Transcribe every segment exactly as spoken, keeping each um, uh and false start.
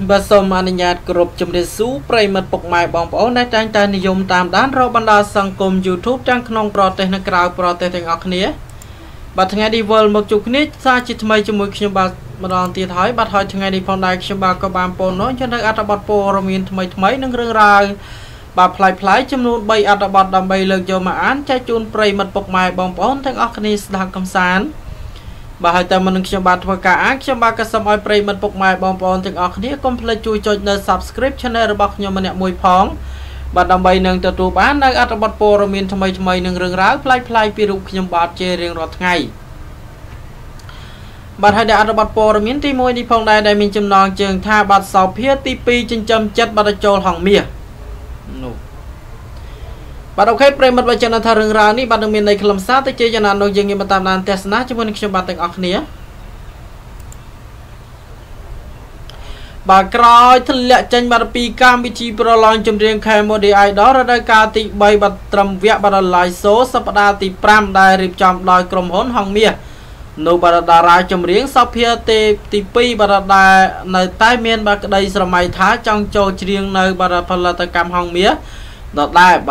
But some money at group chimney soup, payment book my bomb on that and tiny yum tam dan robanda sunk home YouTube tank non protesting a crowd protesting a clear. But in any world, much to knit such it might you much about Madanti high, but hiding any pond action back of bampo no, you know, at about poor mean to my mind and grung rag. But fly fly chim noon by at about the bay look your man, check you payment book my bomb on tank a clear slackum sand. បាទហើយតាមមុនខ្ញុំបាទធ្វើការខ្ញុំបាទក៏សូមឲ្យប្រិយមិត្តពុកម៉ែបងប្អូនទាំងអស់គ្នាកុំភ្លេចជួយចុចនៅ Subscribe Channel របស់ខ្ញុំម្នាក់មួយផងបាទដើម្បីនឹងទទួលបាននៅអត្ថបទព័ត៌មានថ្មីៗនិងរឿងរ៉ាវប្លែកៗពីរូបខ្ញុំបាទជារៀងរាល់ថ្ងៃបាទហើយដែលអត្ថបទព័ត៌មានទី 1 នេះផងដែរដែលមានចំណងជើងថាបាត់សោភ័តទី 2 ចិញ្ចឹមចិត្តបាត់ដល់ចូលហងមាសនោះ បាទអូខេប្រិយមិត្តវចនថារឿងរ៉ាវនេះបាទនឹងមានន័យខ្លឹមសារទៅជាយ៉ាងណានោះយើងនិយាយបន្តតាមតាមទស្សនាជាមួយនឹងខ្ញុំបាទទាំងអស់គ្នាបាទក្រោយទម្លាក់ចេញបាទពីកម្មវិធីប្រឡងចម្រៀងខែ ដល់ដែរបា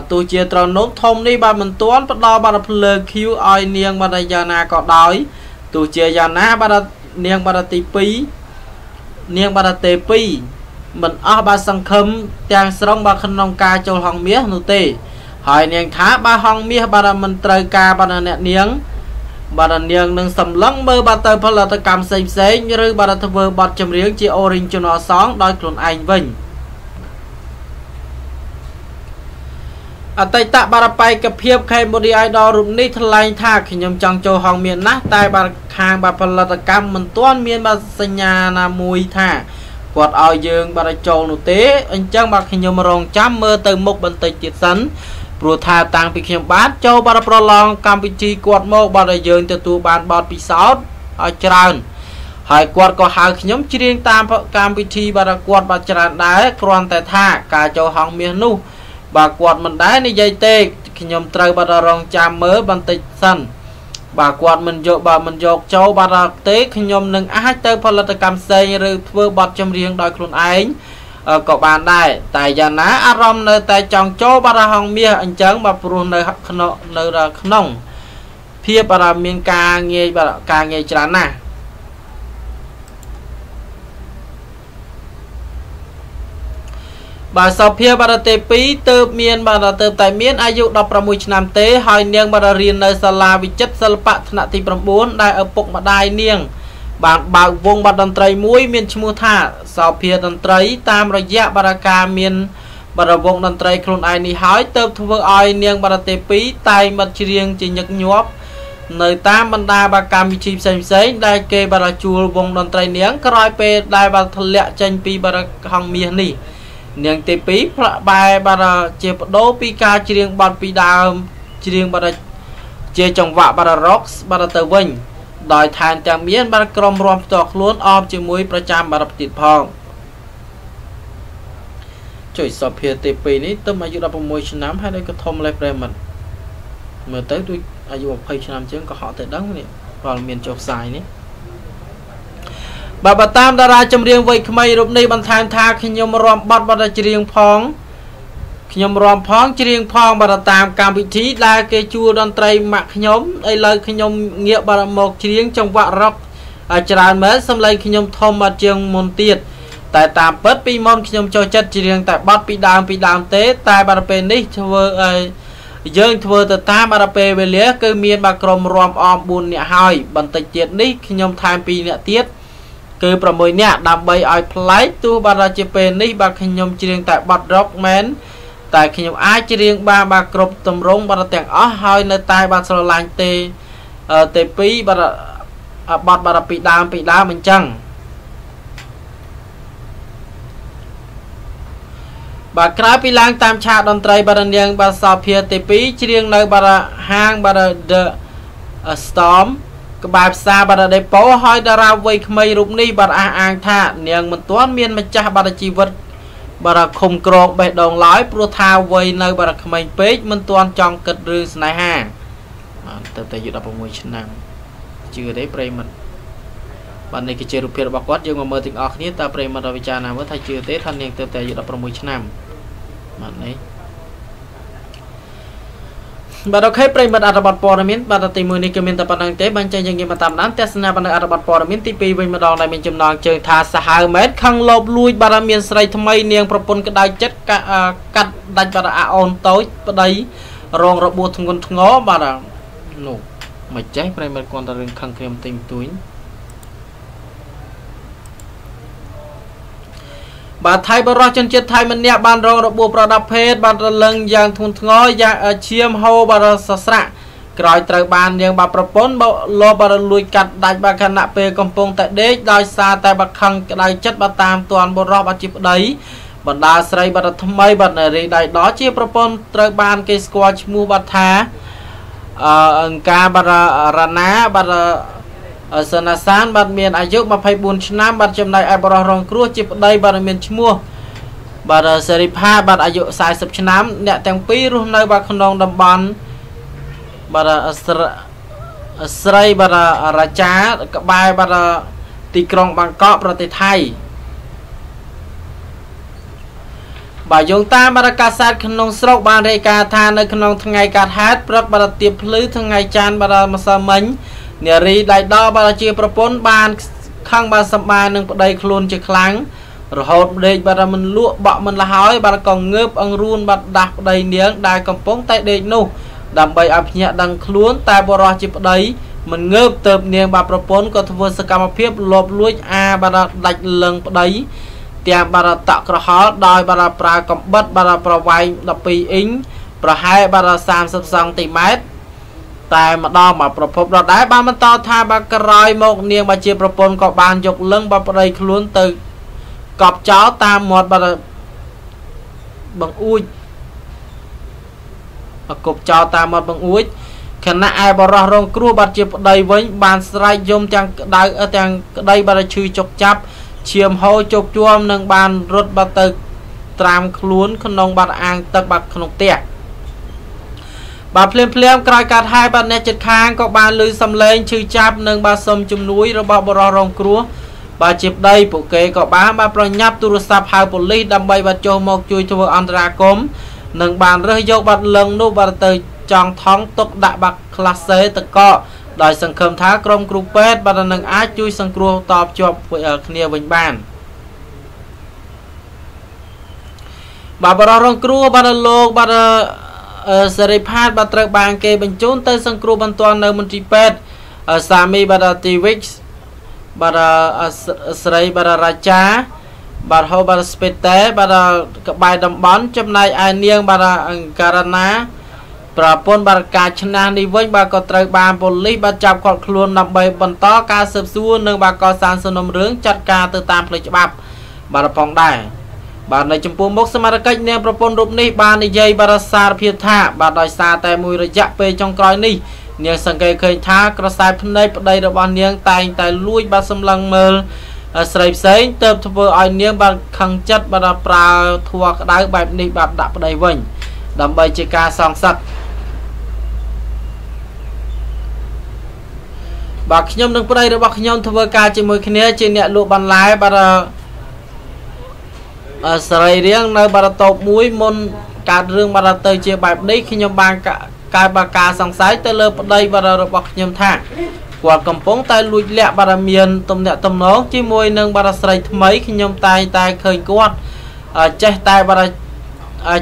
ទទោះជាត្រង់នោះធំនេះបាទមិនទាន់ផ្ដល់បានផ្លើ Q ឲ្យនាងបាទយ៉ាងណាក៏ដោយទោះជាយ៉ាងណាបាទនាងបាទទី 2 នាងបាទទេ 2 មិនអស់បាទសង្ឃឹមទាំងស្រុងបាទក្នុងការចូលហងមាសនោះទេហើយនាងថាបាទហងមាសបាទមិនត្រូវការបណ្ណអ្នកនាងបាទនាងនឹងសម្លឹងមើលបាទទៅផលិតកម្មផ្សេងៗឬបាទធ្វើបទចម្រៀងជា Original Song ដោយខ្លួនឯងវិញ អតីតបរបាយកាភិបខេមបូឌីអាយដលរូបនេះថ្លែងថាខ្ញុំចង់ចូលហងមានណាស់តែ បាទគាត់មិនដែរនិយាយទេខ្ញុំត្រូវបាត់រងចាំមើលបន្តិចសិនបាទគាត់មិនយកបាទមិនយកចូលបាទទេខ្ញុំនឹងអាចទៅផលិតកម្មផ្សេងឬធ្វើបទចម្រៀងដោយខ្លួនឯងក៏បានដែរតែយ៉ាងណាអារម្មណ៍នៅតែចង់ចូលបាទហងមាសអញ្ចឹងបាទព្រោះនៅក្នុងភាពអារម្មណ៍មានការងាយបាទការងាយច្រើនណាស់ បាទសោភ័ក្របាទទី 2 ទើបមានបាទទើបតែមានអាយុ ដប់ប្រាំមួយ ឆ្នាំទេហើយនាងបានរៀននៅសាលាវិចិត្រសិល្បៈថ្នាក់ទី ៩ ដែលឪពុកម្ដាយនាងបានបើកវងបាទតន្ត្រីមួយមានឈ្មោះថាសោភ័ក្រតន្ត្រីតាមរយៈបាទការមានបរិវងតន្ត្រីខ្លួនឯងនេះហើយទៅធ្វើឲ្យនាងបាទទី 2 តែមកច្រៀងជាញឹកញាប់នៅតាមបណ្ដាបាទកម្មវិធីផ្សេងៗដែលគេបាទជួលវងតន្ត្រីនាងក្រោយពេលដែលបាទធ្លាក់ចេញពីបាទហងមាសនេះ នាងទី 2 បាទតាមតារាចម្រៀងវ័យក្មេងរូបនេះបន្ថែមថាខ្ញុំរាំបទបទចម្រៀងផងខ្ញុំរាំផងច្រៀងផង យើងធ្វើទៅតាម គឺ ប្រាំមួយ នាក់ ដើម្បីឲ្យផ្លែកទោះបាទជាពេលនេះបាទខ្ញុំច្រៀងតែបទរ៉ុកមែនតែខ្ញុំអាចច្រៀងបានបាទគ្រប់ទម្រង់បាទទាំងអស់ហើយនៅតែបាទស្រឡាញ់ទេ ក្បាលផ្សារបាត់អីពោហើយតារាវ័យក្មេងរូបនេះបាត់អះអាងថានាងមិនទាន់មានម្ចាស់បាត់ជីវិតបាត់ខំក្រោកបេះដូងឡើយព្រោះថាវ័យនៅបាត់ក្មេងពេកមិនទាន់ចង់គិតរឿងស្នេហាទៅតែយុទ្ធ ដប់ប្រាំមួយ ឆ្នាំជឿទេប្រិយមិត្ត Bạn này kịch chế rụp bạc quát dương mà mơ tình ọc như ta prey mà đòi trả nào với thay chưa tế thanh niên từ tệ dự đọc promui chân nằm bạn ấy Bạn đã khép prey mật ạc bạc bò mình bạn đã tìm mưu ní kêu mình tập bản năng tế bạn chơi dân nghiệm mà tạm nán test nà bạn đã ạc bạc bò mình tí bì bình mà đòn này mình chùm nòng trường thà xa hai mét khăn lộp lùi bạn đã miền sợi thâm mây niềng propon cái đai chất cắt đánh bạn đã ạc ôn tối bạn đấy rong rộp buộc thùng con ngó bạn đã nụ mạch cháy prey mật con ta rừng khăn kèm tìm túi Bà thay bà rõ chân chết thay mình nẹ bàn rộng rộng bộ bà đập hết bà lần dàng thùng ngói dàng chiếm hô bà rõ sạc sạc Rồi trời bàn nhưng bà propon bà lô bà lùi cắt đạch bà khả nạ bê công phong tại đếch Đói xa tại bà khăn đáy chất bà tam toàn bà rõ bà chịp đấy Bà đá sợi bà thâm mây bà nở rì đáy đó chìa propon trời bàn kê squash mù bà thá Ấn ca bà rã ná bà rã Ở sân là sáng bạc miền ái dục bạc phai buồn chân nam bạc châm này ai bỏ rong cua chịp đây bạc miền châm mua Bạc sơ rịp hai bạc ái dục sai sập chân nam nẹ tàng phí rùm nơi bạc khăn đông đầm bàn Bạc sơ rây bạc ra chá cặp bài bạc tì krong bằng cọp rồi tì thay Bạc dùng ta bạc cá sát khăn đông sốc bạc rây cá tha nơi khăn đông thang ngày cá hát bạc tiệp lư thang ngày chán bạc mà xa mến Nghĩa rì đại đo bà là chìa propon bàn khăn bà sắp bà nâng bạc đầy khuôn chìa kháng Rồi hột địch bà là mình lụa bọ mình là hói bà là còn ngớp ấn rùn bà đạp đầy niếng đài cầm phóng tại địch nụ Đảm bày áp nhạc đăng khuôn tại bà rõ chìa bạc đầy Mình ngớp tợp niếng bà propon có thua sơ cà mà phiếp lộp lũi à bà là đạch lưng bạc đầy Tiệm bà là tạo cửa hóa đòi bà là bà cầm bất bà là bà vay đập bì ính Bà hai bà là xàm sập sông tì mát Tại mà đo mà bà phụp đó đáy bà mình to thay bà cơ rơi một niềng bà chìa propon có bàn dục lưng bà bà đầy khuôn từ Cọp chó ta một bà đầy bằng ui Bà cụp chó ta một bằng ui Khi nãy ai bà rõ rộng cua bà chìa đầy vinh bàn sạch dùm tàng đầy bà đầy chư chọc chắp Chiếm hô chọc chuông nâng bàn rút bà tự Tram khuôn khăn nông bà ăn tất bà khăn nông tiệt Bà phim phim cõi cắt hai bà nét chật kháng có bà lưu xâm lên chư chạp nâng bà xâm chùm núi rồi bà bà rõ rộng cua Bà chịp đây bộ kế có bà bà bà nháp tù rô sạp hai bộ lý đâm bây bà chô một chui thua ổn ra cốm Nâng bà rơi dốc bà lần nụ bà từ chọn thống tục đạ bà khá xế tự cọ Đói sẵn khâm thá crom cú pết bà nâng ác chui sẵn cua tọp chọc ở khnia bình bàn Bà bà rõ rộng cua bà lô bà Sẽ rịp hát bà trợt bàn kê bình chốn tới sân cửu bàn toàn nâu môn trí pết Sa mi bà đà tì vích bà đà srei bà đà ra chá bà đà hô bà đà spê tế bà đà bài đầm bón châm này ai niêng bà đà gà rà ná Bà bôn bà đà cá chân nà đi vinh bà có trợt bàn bồn lý bà chạp khọt khuôn nằm bầy bần tó ca sợp xua nâng bà có sàn sân nông rướng chặt ca từ tam phê chạp bạp bà đà phong đài Bà này chùm bố mốc xe mà ra cách nèm propon rụp ní bà này dây bà ra xa ra phía thả bà đòi xa tay mùi ra dạc bê trong cõi ní Nhiêng sẵn kê khơi thả cửa xài phân nếp bà đây ra bà nhiêng tay tay lùi bà xâm lăng mơ Srei xế tớp thơ vơ oi nhiêng bà khăn chất bà ra bà thua cái đáy bạp ní bà đạp bà đây vinh Đầm bây chì ca xong sắc Bà khá nhông nâng bà đây ra bà khá nhông thơ vơ ca chì mùi khá nhé chì nhẹ lụ bàn lái bà ra Sợi riêng nơi bà đã tốt mũi môn cát rương bà đã tới chia bài đi khi nhóm bàn cài bà cá sáng sái tới lơ bật đây bà đã bọc nhóm thang Quả cầm phóng tay lùi lẹ bà đã miền tùm nẹ tùm nốt chi mùi nâng bà đã sợi thầm mấy khi nhóm tay tay khơi quát Chết tay bà đã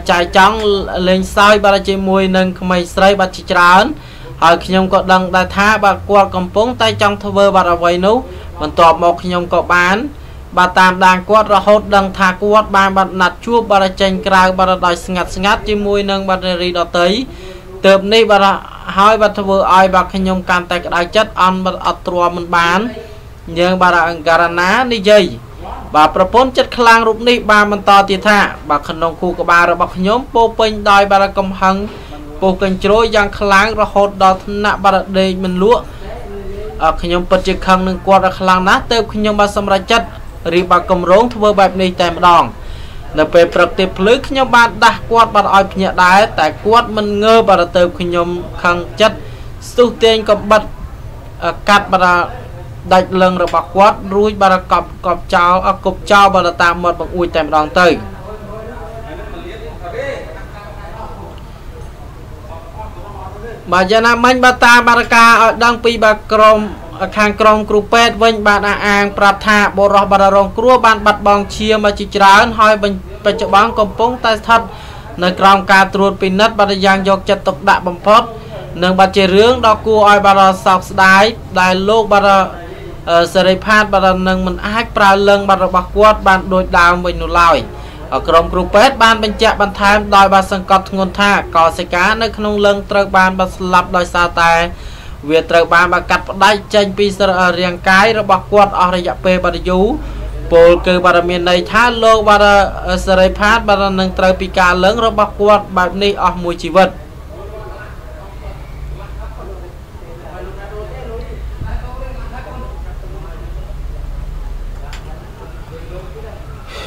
chạy chóng lên xoay bà đã chi mùi nâng mây sợi bà chỉ trả ấn Hỏi khi nhóm có đăng đại thá bà quả cầm phóng tay trong thơ vơ bà đã vầy nú Mình tọp một khi nhóm có bán Bà tạm đàn quát ra hốt đăng thả quát bà bà nạt chua bà đã chanh krao bà đã đòi ngặt ngặt chứ mùi nâng bà rì đó tới Tợp ní bà đã hỏi bà thơ vỡ ai bà khá nhông càn tay đáy chất ăn bà ạc trùa mình bán Nhưng bà đã gà rà ná ní dây Bà propon chất khá lang rụp ní bà mình to tì thả Bà khá nông khu của bà ra bà khá nhóm bố bình đòi bà đã cầm hăng Bố kênh trôi giang khá lang ra hốt đó thân nạ bà đã đề mình lúa Khá nhông bật chì khăn nâng quát ra khá lang ná tợp khá nhông bà xâm ra chất Rì bà cầm rốn thua bạp này tại một đòn Nà bê bật tiếp lưới khi nhóm bà đã quát bà oi phía đáy Tại quát mình ngơ bà đã tơm khi nhóm khăn chất Sưu tiên có bật cắt bà đã Đại lưng rồi bạc quát rui bà là cọp cọp cháo à, cục cháo bà là tạm mật bằng ui tèm đoàn tới bà giờ nà mênh bà ta bà là ca đang pi bà krom khang krom kru pet vinh bà là anh prạp thạ bộ rò bà là rong krua bàn bạch bóng chia mà chỉ trả ơn hỏi bình bình chỗ bán công bóng tay thật nơi krom ca truột pin nất bà là giang dọc chật tục đạ bầm phót nâng bà chế rướng đó cua oi bà là sọc đáy đài lúc bà là sở rây phát bà là nâng mình ách bà lưng bà là bạc quát bàn đôi đào mình nụ lòi ở cổng cửu bếp bàn bình chạy bàn thám đòi bà sân cọt ngôn thả có xe cá nâng nông lưng trợt bàn bà lập đòi xa tài việc trợt bàn bà cắt bà đáy chênh bì sở riêng cái rồi bạc quát ở đây dạp bê bà là dũ bồ cư bà là miền này thá lúc bà là sở rây phát bà là nâng trợt bì cá lớn rồi bạc quát bà ní ở mùi chí vật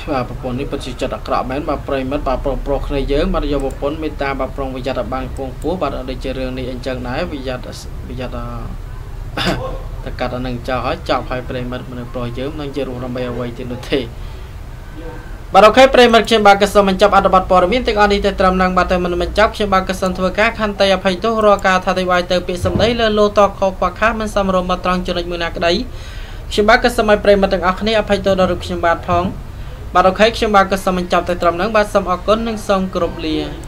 và bộ phận này bật chặt đặc rõ mến bà prey mất bà pro pro này dễ mà do bộ phận meta bà pro bây giờ là bằng phong phú bà để chơi riêng đi anh chân này bây giờ bây giờ tất cả là nâng chào hỏi chào phải prey mất mình pro dễ nâng chơi ruộng làm bè quay trên đôi thì bà đâu khai prey mất trên bà cơ sở mình chấp ăn được bát bò miếng tiếng anh đi từ trầm năng bà từ mình mình chấp trên bà cơ sở thua các hành tây phải tốt rồi cả thay vai từ bị sầm đấy lên lô to khó quá khác mình xăm rồi mà trăng chơi được mười nạc đấy trên bà cơ sở mình prey mất tiếng anh này phải tốt rồi được trên bà thong bà đọc hết xem bà có xong mình chọc tại trầm nắng bà xong ở cốt nâng xong cột lìa.